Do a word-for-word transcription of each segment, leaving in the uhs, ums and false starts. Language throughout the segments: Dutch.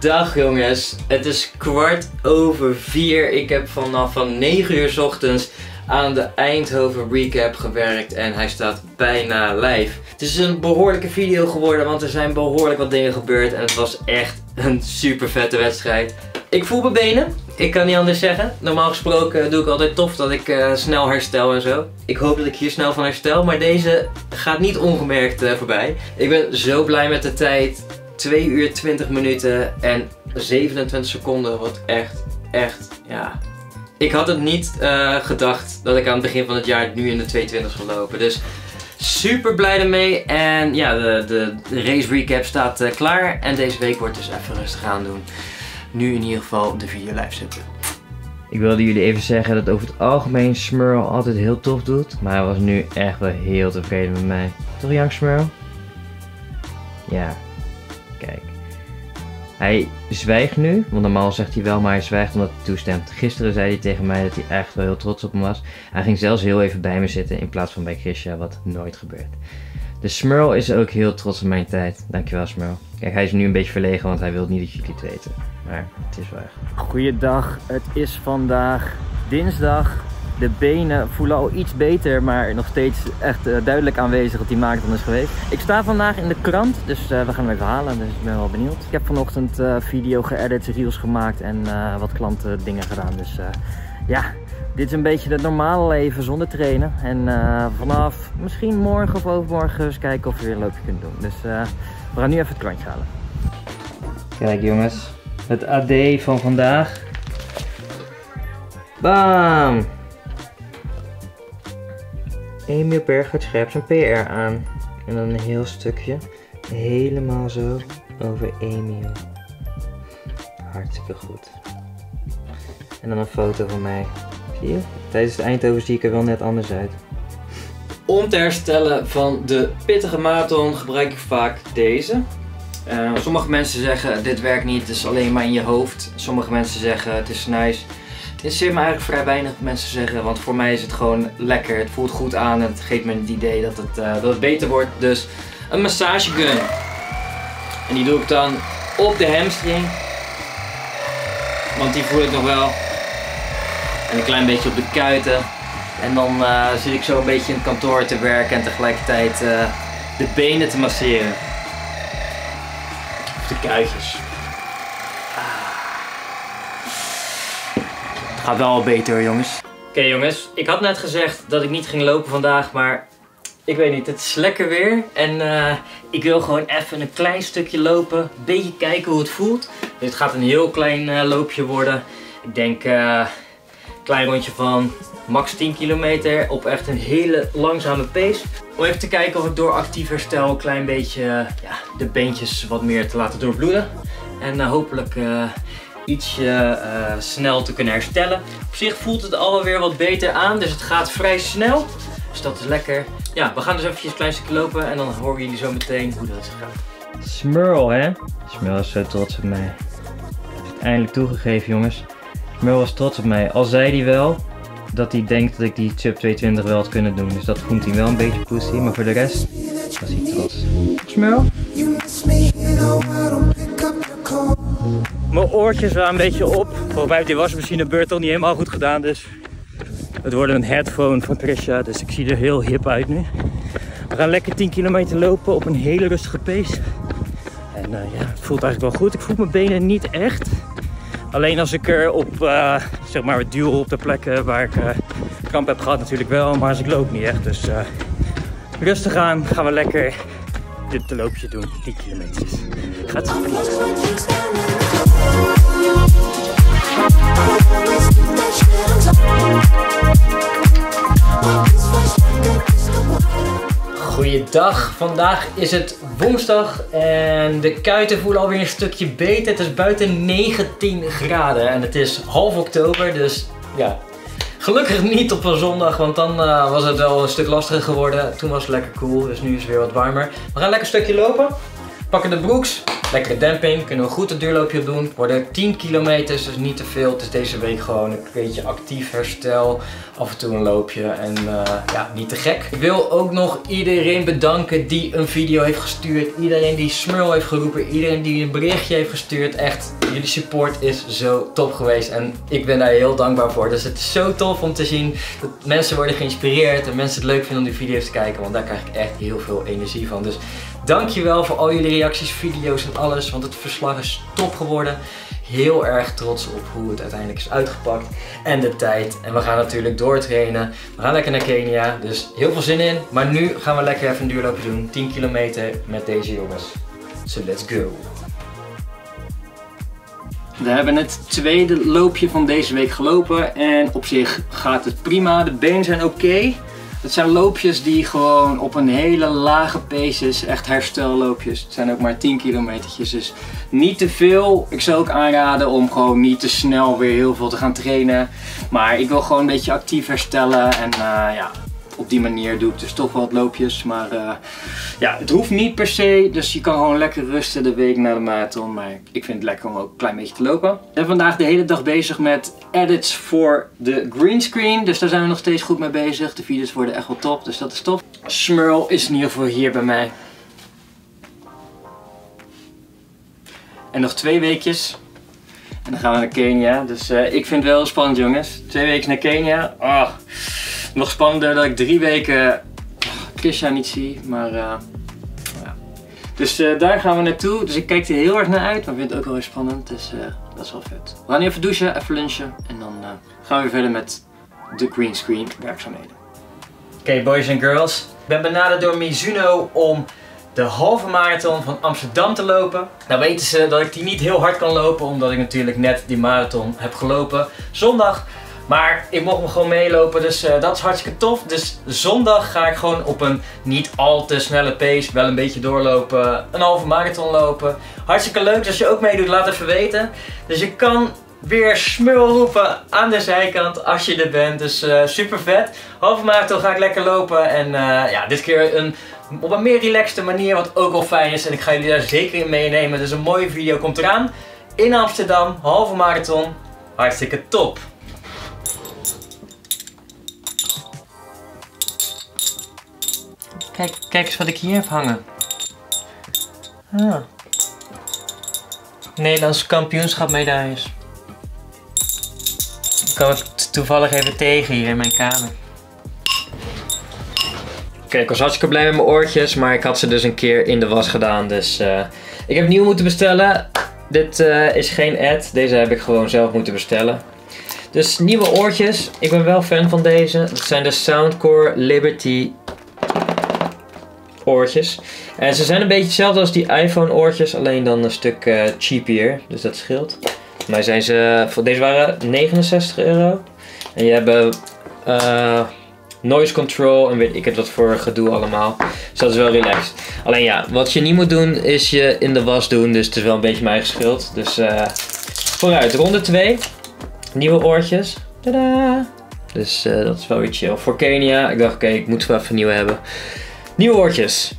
Dag jongens, het is kwart over vier. Ik heb vanaf van negen uur 's ochtends aan de Eindhoven Recap gewerkt en hij staat bijna live. Het is een behoorlijke video geworden, want er zijn behoorlijk wat dingen gebeurd en het was echt een super vette wedstrijd. Ik voel mijn benen, ik kan niet anders zeggen. Normaal gesproken doe ik altijd tof dat ik uh, snel herstel en zo. Ik hoop dat ik hier snel van herstel, maar deze gaat niet ongemerkt uh, voorbij. Ik ben zo blij met de tijd. twee uur twintig minuten en zevenentwintig seconden, wat echt, echt, ja. Ik had het niet uh, gedacht dat ik aan het begin van het jaar nu in de twee twintig zou lopen. Dus super blij ermee. En ja, de, de, de race recap staat uh, klaar. En deze week wordt dus even rustig aan doen. Nu in ieder geval de video live zetten. Ik wilde jullie even zeggen dat over het algemeen Smurl altijd heel tof doet. Maar hij was nu echt wel heel tevreden met mij. Toch Young Smurl? Ja. Kijk. Hij zwijgt nu, want normaal zegt hij wel, maar hij zwijgt omdat hij toestemt. Gisteren zei hij tegen mij dat hij echt wel heel trots op me was. Hij ging zelfs heel even bij me zitten in plaats van bij Chrisja, wat nooit gebeurt. Dus Smurl is ook heel trots op mijn tijd. Dankjewel Smurl. Kijk, hij is nu een beetje verlegen, want hij wil niet dat jullie het weten. Maar het is waar. Goeiedag, het is vandaag dinsdag. De benen voelen al iets beter, maar nog steeds echt uh, duidelijk aanwezig dat die marathon is geweest. Ik sta vandaag in de krant, dus uh, we gaan hem even halen, dus ik ben wel benieuwd. Ik heb vanochtend uh, video geëdit, reels gemaakt en uh, wat klanten dingen gedaan, dus uh, ja. Dit is een beetje het normale leven zonder trainen. En uh, vanaf misschien morgen of overmorgen eens kijken of je weer een loopje kunt doen. Dus uh, we gaan nu even het krantje halen. Kijk jongens, het A D van vandaag. Bam! Emiel Berghout scherpt zijn P R aan. En dan een heel stukje. Helemaal zo over Emiel. Hartstikke goed. En dan een foto van mij. Zie je? Tijdens het Eindhoven zie ik er wel net anders uit. Om te herstellen van de pittige marathon gebruik ik vaak deze. Uh, sommige mensen zeggen dit werkt niet, het is alleen maar in je hoofd. Sommige mensen zeggen het is nice. Het interesseert me eigenlijk vrij weinig wat mensen zeggen, want voor mij is het gewoon lekker. Het voelt goed aan en het geeft me het idee dat het, uh, dat het beter wordt. Dus een massagegun. En die doe ik dan op de hamstring. Want die voel ik nog wel. En een klein beetje op de kuiten. En dan uh, zit ik zo een beetje in het kantoor te werken en tegelijkertijd uh, de benen te masseren. Of de kuitjes. Gaat wel al beter jongens. Oké jongens, ik had net gezegd dat ik niet ging lopen vandaag, maar ik weet niet, het is lekker weer. En uh, ik wil gewoon even een klein stukje lopen, een beetje kijken hoe het voelt. Dit gaat een heel klein uh, loopje worden. Ik denk een uh, klein rondje van max tien kilometer op echt een hele langzame pace. Om even te kijken of ik door actief herstel een klein beetje uh, ja, de beentjes wat meer te laten doorbloeden. En uh, hopelijk... Uh, ietsje uh, snel te kunnen herstellen. Op zich voelt het allemaal weer wat beter aan, dus het gaat vrij snel. Dus dat is lekker. Ja, we gaan dus eventjes een klein stukje lopen en dan horen jullie zo meteen hoe dat gaat. Smurl, hè? Smurl is zo trots op mij. Ik heb het eindelijk toegegeven, jongens. Smurl was trots op mij. Al zei hij wel dat hij denkt dat ik die sub tweehonderdtwintig wel had kunnen doen. Dus dat vond hij wel een beetje pussy, maar voor de rest was hij trots. Smurl? Mijn oortjes waren een beetje op. Volgens mij heeft die wasmachine beurt nog niet helemaal goed gedaan. Dus het wordt een headphone van Chrisja. Dus ik zie er heel hip uit nu. We gaan lekker tien kilometer lopen op een hele rustige pace. En uh, ja, het voelt eigenlijk wel goed. Ik voel mijn benen niet echt. Alleen als ik er op, uh, zeg maar, duw op de plekken waar ik uh, kramp heb gehad natuurlijk wel. Maar als ik loop niet echt. Dus uh, rustig aan gaan we lekker dit loopje doen. tien kilometer. Gaat goed. Goeiedag, vandaag is het woensdag en de kuiten voelen alweer een stukje beter. Het is buiten negentien graden en het is half oktober, dus ja, gelukkig niet op een zondag, want dan uh, was het wel een stuk lastiger geworden. Toen was het lekker koel, dus nu is het weer wat warmer. We gaan lekker een stukje lopen, pakken de broeks. Lekkere demping, kunnen we goed het duurloopje op doen. Worden tien kilometers, dus niet te veel. Het is deze week gewoon een beetje actief herstel. Af en toe een loopje en uh, ja, niet te gek. Ik wil ook nog iedereen bedanken die een video heeft gestuurd. Iedereen die Smurl heeft geroepen. Iedereen die een berichtje heeft gestuurd. Echt, jullie support is zo top geweest. En ik ben daar heel dankbaar voor. Dus het is zo tof om te zien dat mensen worden geïnspireerd. En mensen het leuk vinden om die video's te kijken. Want daar krijg ik echt heel veel energie van. Dus dankjewel voor al jullie reacties, video's en alles. Want het verslag is top geworden. Heel erg trots op hoe het uiteindelijk is uitgepakt. En de tijd. En we gaan natuurlijk doortrainen. We gaan lekker naar Kenia. Dus heel veel zin in. Maar nu gaan we lekker even een duurloopje doen. tien kilometer met deze jongens. So let's go. We hebben het tweede loopje van deze week gelopen. En op zich gaat het prima. De benen zijn oké. Okay. Het zijn loopjes die gewoon op een hele lage pace is, echt herstelloopjes. Het zijn ook maar tien kilometertjes, dus niet te veel. Ik zou ook aanraden om gewoon niet te snel weer heel veel te gaan trainen. Maar ik wil gewoon een beetje actief herstellen en uh, ja, op die manier doe ik dus toch wel wat loopjes. Maar uh, ja, het hoeft niet per se, dus je kan gewoon lekker rusten de week na de marathon. Maar ik vind het lekker om ook een klein beetje te lopen. Ik ben vandaag de hele dag bezig met edits voor de greenscreen. Dus daar zijn we nog steeds goed mee bezig. De video's worden echt wel top, dus dat is tof. Smurl is in ieder geval hier bij mij. En nog twee weekjes. En dan gaan we naar Kenia. Dus uh, ik vind het wel spannend, jongens. Twee weken naar Kenia. Oh. Nog spannender dat ik drie weken Chrisja niet zie, maar uh, ja. Dus uh, daar gaan we naartoe. Dus ik kijk er heel erg naar uit, maar ik vind het ook wel heel spannend. Dus uh, dat is wel vet. We gaan nu even douchen, even lunchen en dan uh, gaan we weer verder met de greenscreen werkzaamheden. Oké, okay, boys en girls. Ik ben benaderd door Mizuno om de halve marathon van Amsterdam te lopen. Nou weten ze dat ik die niet heel hard kan lopen, omdat ik natuurlijk net die marathon heb gelopen zondag. Maar ik mocht me gewoon meelopen, dus uh, dat is hartstikke tof. Dus zondag ga ik gewoon op een niet al te snelle pace, wel een beetje doorlopen, een halve marathon lopen. Hartstikke leuk, dus als je ook meedoet, laat even weten. Dus je kan weer Smurl roepen aan de zijkant als je er bent, dus uh, super vet. Halve marathon ga ik lekker lopen en uh, ja, dit keer een, op een meer relaxte manier, wat ook wel fijn is. En ik ga jullie daar zeker in meenemen, dus een mooie video komt eraan. In Amsterdam, halve marathon, hartstikke top. Kijk, kijk eens wat ik hier heb hangen. Ah. Nederlands kampioenschap medailles. Ik kwam het toevallig even tegen hier in mijn kamer. Oké, okay, ik was hartstikke blij met mijn oortjes, maar ik had ze dus een keer in de was gedaan. Dus uh, ik heb nieuw moeten bestellen. Dit uh, is geen ad, deze heb ik gewoon zelf moeten bestellen. Dus nieuwe oortjes, ik ben wel fan van deze. Dat zijn de Soundcore Liberty oortjes. En ze zijn een beetje hetzelfde als die iPhone oortjes, alleen dan een stuk uh, cheaper, dus dat scheelt. Maar zijn ze, deze waren negenenzestig euro. En je hebt uh, noise control en weet ik het wat voor gedoe allemaal. Dus dat is wel relaxed. Alleen ja, wat je niet moet doen is je in de was doen, dus het is wel een beetje mijn eigen schuld. Dus uh, vooruit, ronde twee. Nieuwe oortjes. Tadaa! Dus uh, dat is wel weer chill. Voor Kenia, ik dacht oké, okay, ik moet wel even nieuwe hebben. Nieuwe oortjes.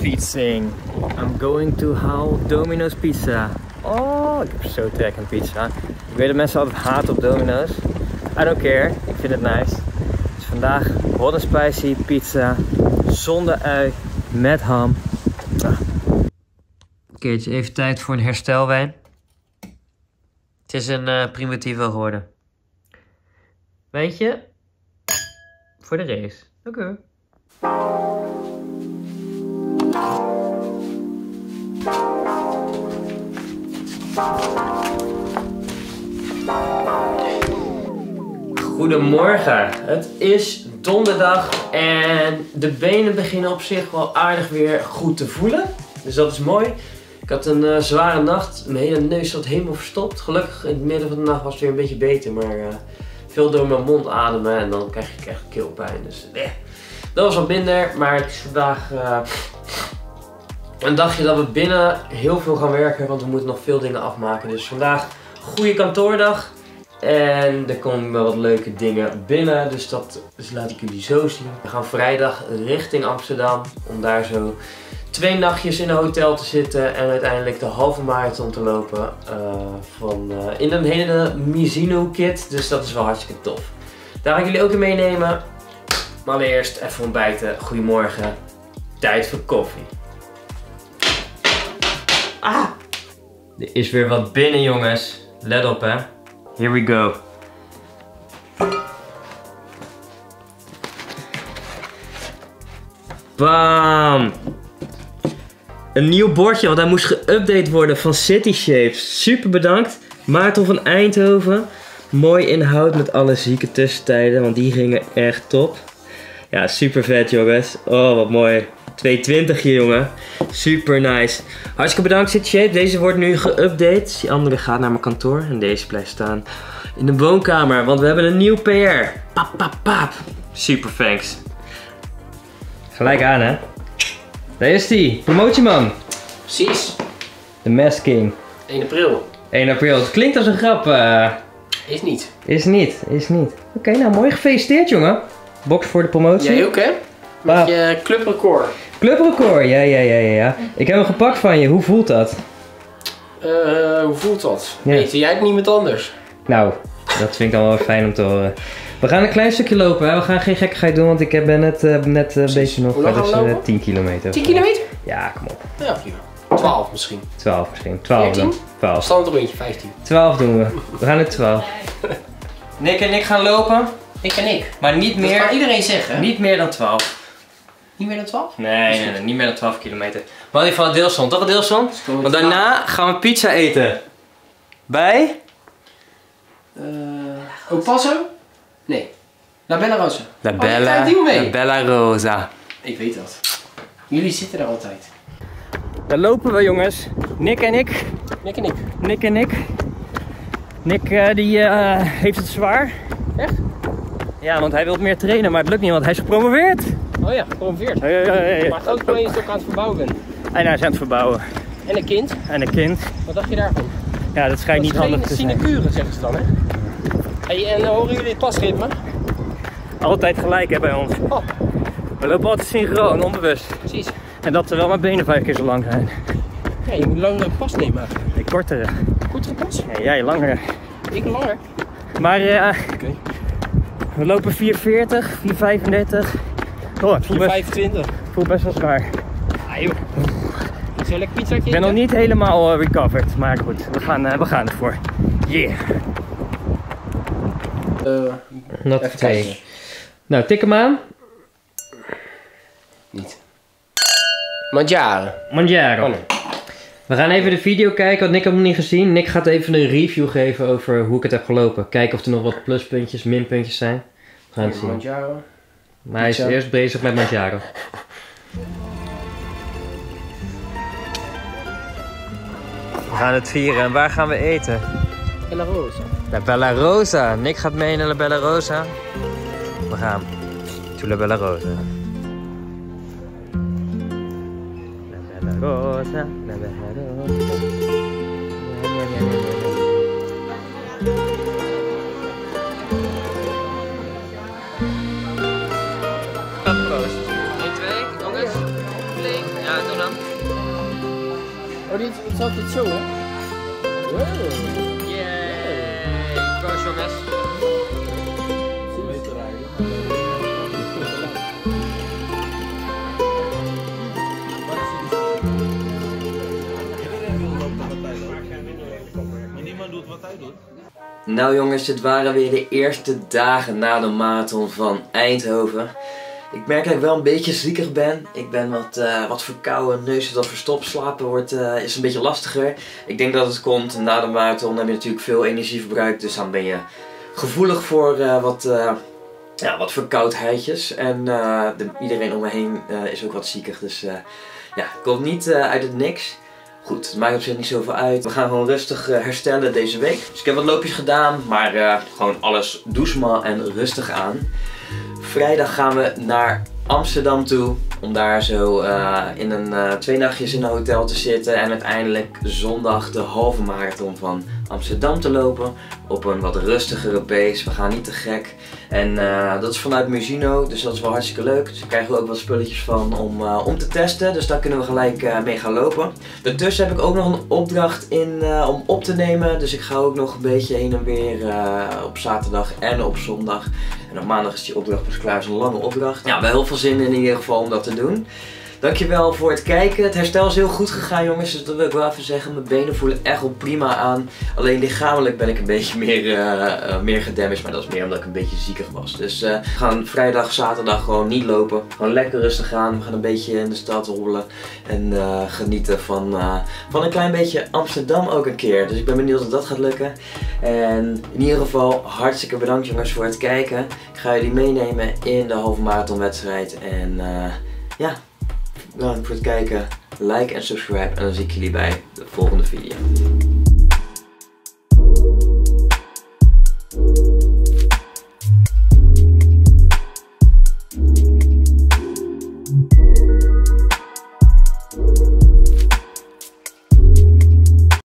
Fietsing. I'm going to haal Domino's pizza. Oh, ik heb zo trek aan pizza. Ik weet dat mensen altijd haten op Domino's. I don't care. Ik vind het nice. Dus vandaag hot and spicy pizza. Zonder ui. Met ham. Ah. Oké, okay, het is even tijd voor een herstelwijn. Het is een uh, Primitivo geworden. Weet je, voor de race. Oké. Goedemorgen, het is donderdag en de benen beginnen op zich wel aardig weer goed te voelen. Dus dat is mooi. Ik had een uh, zware nacht, mijn hele neus zat helemaal verstopt. Gelukkig in het midden van de nacht was het weer een beetje beter, maar... Uh, veel door mijn mond ademen en dan krijg ik echt keelpijn. Dus eh. Dat was wat minder, maar het is vandaag uh, een dagje dat we binnen heel veel gaan werken, want we moeten nog veel dingen afmaken. Dus vandaag goede kantoordag En er komen wel wat leuke dingen binnen, dus dat dus laat ik jullie zo zien. We gaan vrijdag richting Amsterdam om daar zo twee nachtjes in een hotel te zitten en uiteindelijk de halve marathon te lopen uh, van, uh, in een hele Mizuno kit. Dus dat is wel hartstikke tof. Daar ga ik jullie ook in meenemen. Maar allereerst even ontbijten. Goedemorgen. Tijd voor koffie. Ah! Er is weer wat binnen, jongens. Let op, hè. Here we go. Bam! Een nieuw bordje, want hij moest geüpdate worden van Cityshape. Super bedankt. Maarten van Eindhoven. Mooi inhoud met alle zieke tussentijden, want die gingen echt top. Ja, super vet, jongens. Oh, wat mooi. twee twintig hier, jongen. Super nice. Hartstikke bedankt, Cityshape. Deze wordt nu geüpdate. Die andere gaat naar mijn kantoor en deze blijft staan in de woonkamer, want we hebben een nieuw P R. Pap, pap, pap. Super, thanks. Gelijk aan, hè. Daar is die. Promotieman. Precies. De Mask King. één april. één april. Het klinkt als een grap. Uh... Is niet. Is niet. Is niet. Oké, okay, nou mooi. Gefeliciteerd, jongen. Box voor de promotie. Jij ook, hè? Met ah. je clubrecord. Clubrecord, ja, ja, ja, ja. Ik heb hem gepakt van je. Hoe voelt dat? Uh, hoe voelt dat? Ja. Weet jij het niet met anders? Nou, dat vind ik dan wel fijn om te horen. We gaan een klein stukje lopen, hè? We gaan geen gekkigheid doen, want ik ben net, uh, net uh, bezig nog verder dus, uh, tien kilometer. tien kilometer? Ja, kom op. Ja, prima. twaalf misschien. twaalf misschien. twaalf dan. twaalf. Standaard rondje, vijftien. twaalf doen we. We gaan het twaalf. Nick en ik gaan lopen. Ik en ik. Maar niet meer. Dat kan iedereen zeggen. Niet meer dan twaalf. Niet meer dan twaalf? Nee, nee, nee, niet meer dan twaalf kilometer. Maar in ieder geval een deelstand, toch een deelstand? Want daarna gaan we pizza eten. Bij? Uh, oh, Paso? Nee. La Bella Rosa. La Bella, oh, mee. La Bella Rosa. Ik weet dat. Jullie zitten daar altijd. Daar lopen we, jongens. Nick en ik. Nick en ik. Nick en ik. Nick uh, die uh, heeft het zwaar. Echt? Ja, want hij wil meer trainen, maar het lukt niet, want hij is gepromoveerd. Oh ja, gepromoveerd. Ja, ja, ja, ja. Maar groot probleem is dat ik aan het verbouwen ben. En hij is aan het verbouwen. En een kind. En een kind. Wat dacht je daarvan? Ja, dat schijnt dat niet handig te zijn. Dat is geen sinecure, zeggen ze dan, hè? Hey, en horen jullie het pasritme? Altijd gelijk, hè, bij ons. Oh. We lopen altijd synchroon, onbewust. Precies. En dat terwijl mijn benen vijf keer zo lang zijn. Ja, je moet een langere pas nemen. Nee, kortere. Kortere pas? Ja, jij langere. Ik langer. Maar eh... Uh, okay. We lopen vier veertig, vier vijfendertig. Oh, het voelt best, voelt best wel zwaar. Ah, joh. Zal ik pizza eten? Ik ben nog niet helemaal uh, recovered, maar goed, we gaan, uh, we gaan ervoor. Yeah! Uh, Not even kijken. Nou, tik hem aan. Niet. Manjaro. Manjaro. Oh, nee. We gaan even de video kijken, want Nick had hem niet gezien. Nick gaat even een review geven over hoe ik het heb gelopen. Kijken of er nog wat pluspuntjes, minpuntjes zijn. We gaan het zien. Manjaro. Maar hij is eerst bezig met Manjaro. We gaan het vieren. En waar gaan we eten? Bella Rosa. La Bella Rosa. Nick gaat mee naar La Bella Rosa. We gaan. To La Bella Rosa. La Bella Rosa. La Bella Rosa. Oh, dit is altijd zo, hè? Wow. Yay! Proost, jongens. Meter rijden. Niemand doet wat hij doet. Nou, jongens, dit waren weer de eerste dagen na de marathon van Eindhoven. Ik merk dat ik wel een beetje ziekig ben. Ik ben wat, uh, wat verkouden, neus zit al verstopt, slapen wordt, uh, is een beetje lastiger. Ik denk dat het komt, na de marathon heb je natuurlijk veel energie verbruikt. Dus dan ben je gevoelig voor uh, wat, uh, ja, wat verkoudheidjes. En uh, de, iedereen om me heen uh, is ook wat ziekig. Dus uh, ja, komt niet uh, uit het niks. Goed, het maakt op zich niet zoveel uit. We gaan gewoon rustig uh, herstellen deze week. Dus ik heb wat loopjes gedaan, maar uh, gewoon alles doucemal en rustig aan. Vrijdag gaan we naar Amsterdam toe om daar zo uh, in een, uh, twee nachtjes in een hotel te zitten en uiteindelijk zondag de halve marathon van Amsterdam te lopen op een wat rustigere pace. We gaan niet te gek. En uh, dat is vanuit Mizuno, dus dat is wel hartstikke leuk. Dus daar krijgen we ook wat spulletjes van om, uh, om te testen. Dus daar kunnen we gelijk uh, mee gaan lopen. Daartussen heb ik ook nog een opdracht in uh, om op te nemen. Dus ik ga ook nog een beetje heen en weer uh, op zaterdag en op zondag. En op maandag is die opdracht pas klaar. Dat is een lange opdracht. Ja, wel heel veel zin in ieder geval om dat te doen. Dankjewel voor het kijken. Het herstel is heel goed gegaan, jongens. Dus dat wil ik wel even zeggen. Mijn benen voelen echt wel prima aan. Alleen lichamelijk ben ik een beetje meer, uh, uh, meer gedamaged. Maar dat is meer omdat ik een beetje ziekig was. Dus uh, we gaan vrijdag, zaterdag gewoon niet lopen. Gewoon lekker rustig aan. We gaan een beetje in de stad hobbelen. En uh, genieten van, uh, van een klein beetje Amsterdam ook een keer. Dus ik ben benieuwd of dat gaat lukken. En in ieder geval hartstikke bedankt, jongens, voor het kijken. Ik ga jullie meenemen in de halve marathonwedstrijd. En uh, ja... Bedankt voor het kijken, like en subscribe en dan zie ik jullie bij de volgende video.